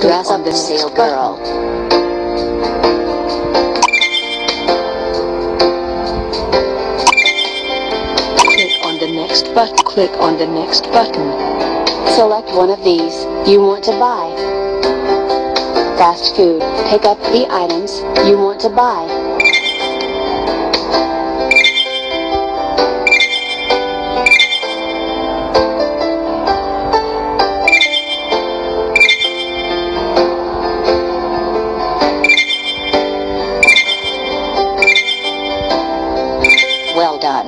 Dress up the sail girl. Click on the next button. Click on the next button. Select one of these you want to buy. Fast food. Pick up the items you want to buy. Well done.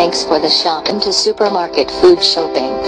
Thanks for the shop into supermarket food shopping.